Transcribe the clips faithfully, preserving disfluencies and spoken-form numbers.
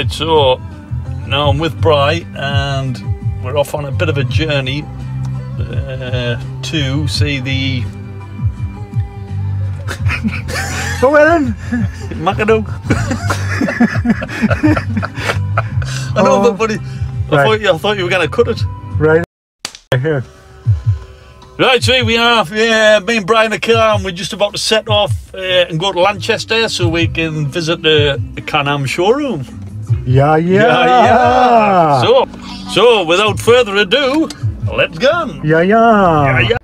Right, so now I'm with Bri and we're off on a bit of a journey uh, to see the Go in Mackinac. I know, oh, but buddy, I, right. thought you, I thought you were going to cut it. Right. Right here. Right, so here we are. Yeah, me and Bri in the car, and we're just about to set off uh, and go to Lanchester so we can visit the, the Can-Am showroom. Yeah, yeah, yeah, yeah. So, so without further ado, let's go. Yeah, yeah, yeah, yeah.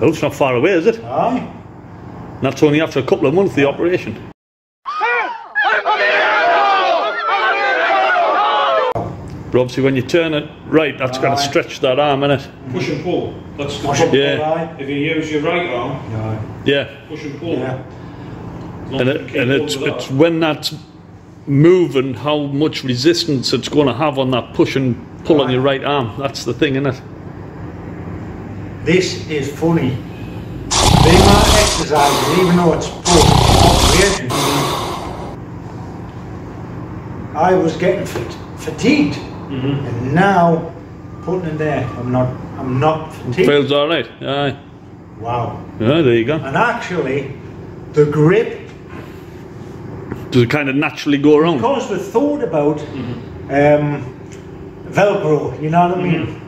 Well, it's not far away, is it? Aye. And that's only after a couple of months of the operation. But obviously when you turn it right, that's going to stretch that arm, isn't it? Push and pull. That's the push and pull. Yeah. If you use your right arm, no. Yeah. Push and pull. Yeah. And, it, and it's, it's when that's moving, how much resistance it's going to have on that push and pull, right, on your right arm. That's the thing, isn't it? This is funny. They are exercises, even though it's post-operation. I was getting fat fatigued, mm-hmm, and now putting it there, I'm not, I'm not fatigued. Feels all right. Aye. Wow. Yeah, there you go. And actually, the grip. Does it kind of naturally go around? Because we thought about mm-hmm. um, Velcro. You know what I mean. Mm-hmm.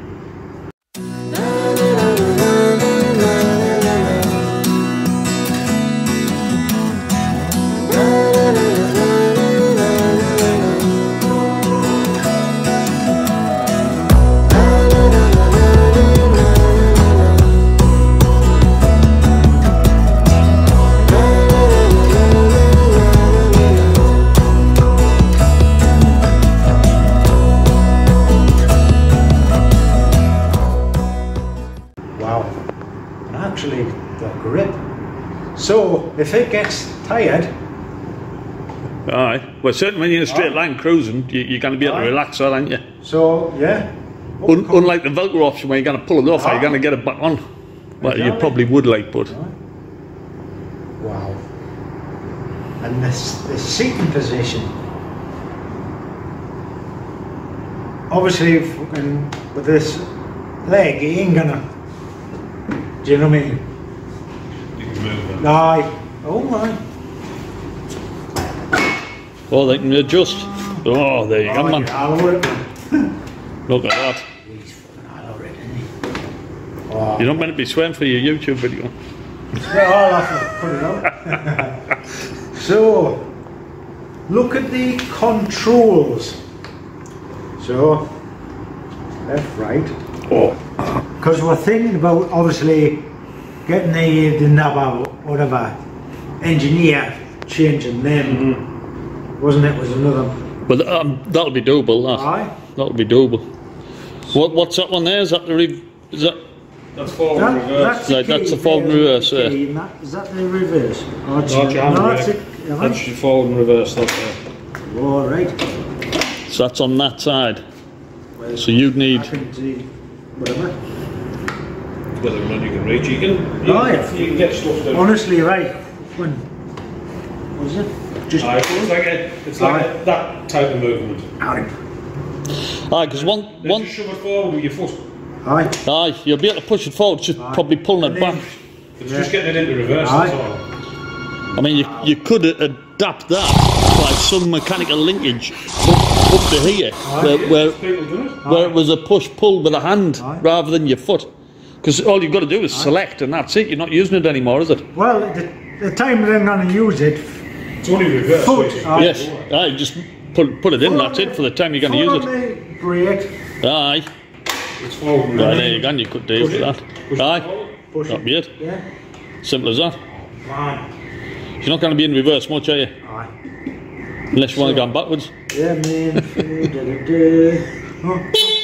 So, if it gets tired... Aye. Well, certainly when you're in a straight line cruising, you, you're going to be able to relax that, aren't you? So, yeah. Un unlike the Velcro option where you're going to pull it off, aye, you're going to get it back on. Well, exactly. You probably would like, but... Aye. Wow. And this, this seating position... Obviously, if we can, with this leg, you ain't going to... Do you know what I mean? Aye. Oh my. Oh, they can adjust. Oh, there you oh, go, man. Look at that. He's fucking hard already, isn't he? Oh, you're not meant to be swearing for your YouTube video. Well, I'll have to put it on. So, look at the controls. So, left, right. Oh. Because we're thinking about, obviously, getting the, the knob out, whatever, engineer changing them, mm-hmm, wasn't it? Was another. But um, that'll be doable. That. Aye. That'll be doable. What what's that one there? Is that the re is that? That's forward that, reverse. That's, right, that's the forward and reverse. Yeah. And that, is that the reverse? Oh, that's, that's, your, no, that's, a, right? That's your forward and reverse. That's there. All right. So that's on that side. Well, so you'd need. I can do whatever. Whether or not you can reach, you can, you, oh, yeah, you can get stuff done. Honestly, right, when was it? Just aye, it's like, a, it's like a, that type of movement. Aye. Aye, because one, one. Just shove it forward with your foot. Aye. Aye, you'll be able to push it forward, just aye, probably pulling it back. It's yeah, just getting it into reverse. Aye. All. I mean, you you could adapt that by some mechanical linkage. But up to here, aye, where, yes, where, it. where it was a push-pull with a hand, aye, rather than your foot. Because all you've got to do is, aye, select and that's it, you're not using it anymore, is it? Well, the, the time that I'm going to use it... It's only reverse. Foot, aye. Yes, aye, just put, put it in, foot that's the, it, for the time you're going to use it. Great. Aye. It's forward. Right, there you go, and you could deal push with that. Push aye, push not weird. Yeah. Simple as that. Aye. You're not going to be in reverse much, are you? Aye. Unless you so, want to go backwards. Yeah, man.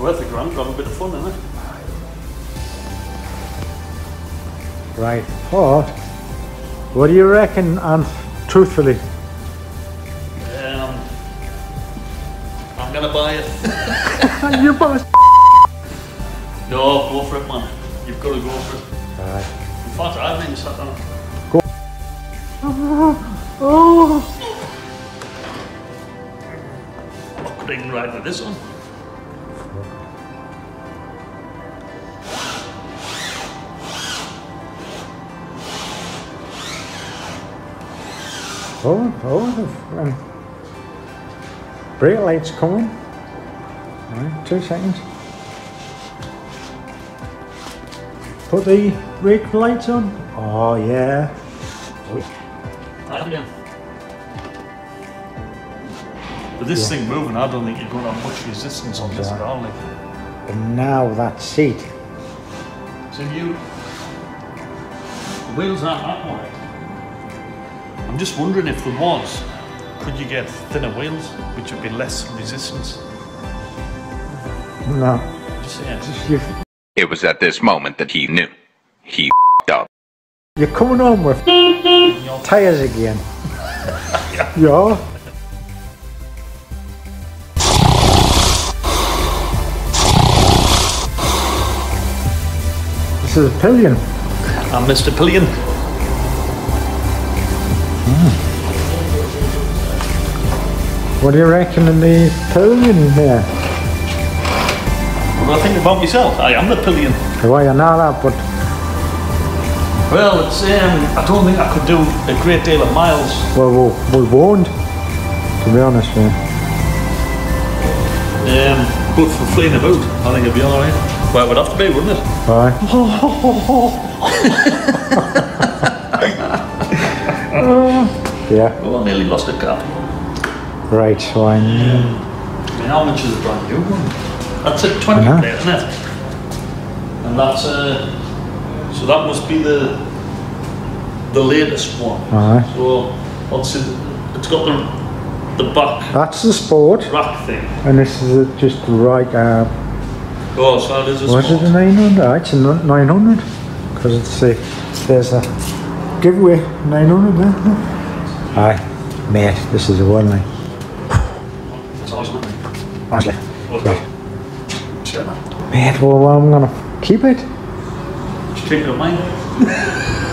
Worth a grand, got a bit of fun in it. Right, Port, what do you reckon, and um, truthfully? Um, I'm gonna buy it. You bought it? No, go for it, man. You've got to go for it. Alright. In fact, I've been sat down. Go. Oh, oh. I couldn't even ride with this one. Oh, oh, um, brake light's coming. Right, two seconds. Put the brake lights on. Oh, yeah. With this yeah. thing moving, I don't think you're going to have much resistance on this at all. But now that's it. So you. The wheels aren't that wide. I'm just wondering if there was, could you get thinner wheels, which would be less resistance? No. Just, yeah. It was at this moment that he knew. He f***ed up. You're coming home with tyres again. Yeah. Yeah. This is a pillion. I'm Mister Pillion. What do you reckon in the pillion there? Well, I think about myself, I am the pillion. Well, you're not that, but... Well, it's, um, I don't think I could do a great deal of miles. Well, we, we won't, to be honest with you. Um, but for fleeing about, I think it'd be alright. Well, it would have to be, wouldn't it? Alright. uh, yeah. Well, I nearly lost a car. Right, so I mean, I mean, how much is a brand new one? That's a twenty plate, isn't it? And that's a, so that must be the the latest one. Aye. So obviously it's got the the back. That's the sport rack thing. And this is a, just right. Uh, oh, so that is a was sport. Was it a nine hundred? It's a nine hundred because it's a there's a giveaway nine hundred there. Aye, mate, this is a one line. Honestly. Right. Sure. Man, well, I'm gonna keep it. Just keep it in mind.